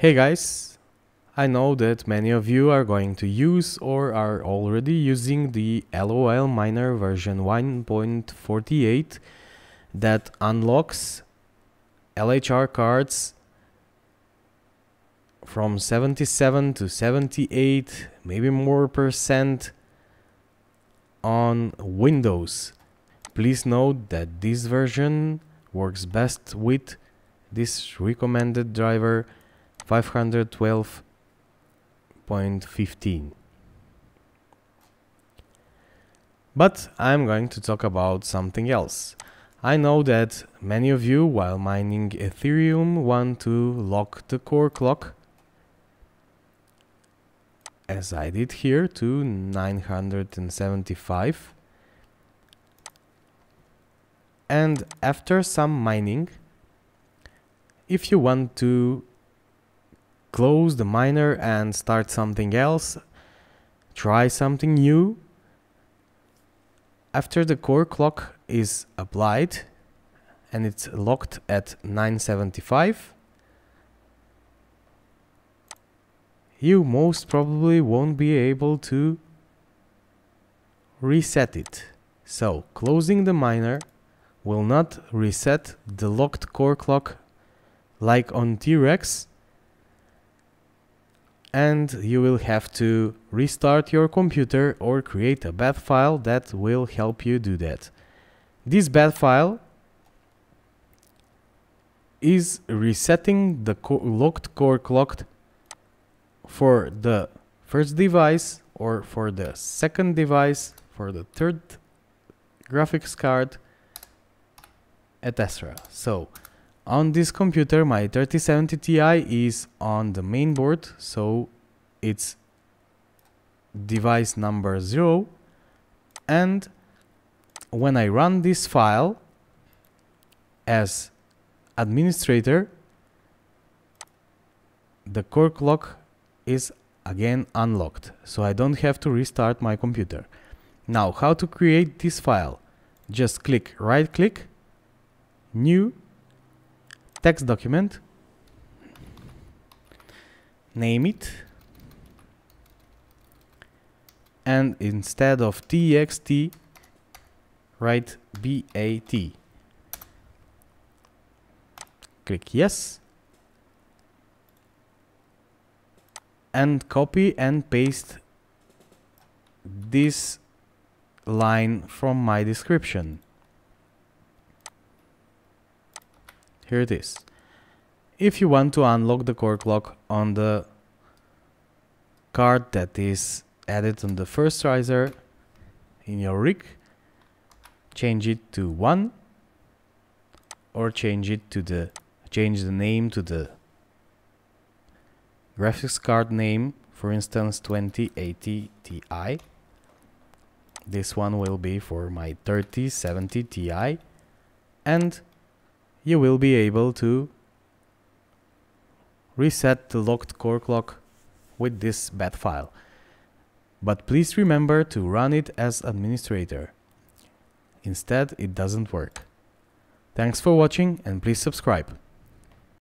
Hey guys, I know that many of you are going to use or are already using the LOL Miner version 1.48 that unlocks LHR cards from 77 to 78, maybe more % on Windows. Please note that this version works best with this recommended driver 512.15. But I'm going to talk about something else. I know that many of you, while mining Ethereum, want to lock the core clock, as I did here, to 975. And after some mining, if you want to close the miner and start something else, try something new. After the core clock is applied and it's locked at 975, you most probably won't be able to reset it. So closing the miner will not reset the locked core clock like on T-Rex, and you will have to restart your computer or create a BAT file that will help you do that. This BAT file is resetting the locked core clock for the first device, or for the second device, for the third graphics card, etc. So on this computer, my 3070 Ti is on the main board, so it's device number 0. And when I run this file as administrator, the core clock is again unlocked, so I don't have to restart my computer. Now, how to create this file? Just click right-click, New, text document, name it, and instead of txt, write BAT. Click yes, and copy and paste this line from my description. Here it is. If you want to unlock the core clock on the card that is added on the first riser in your rig, change it to 1, or change the name to the graphics card name, for instance 2080 Ti. This one will be for my 3070 Ti, and you will be able to reset the locked core clock with this BAT file. But please remember to run it as administrator. Instead, it doesn't work. Thanks for watching, and please subscribe.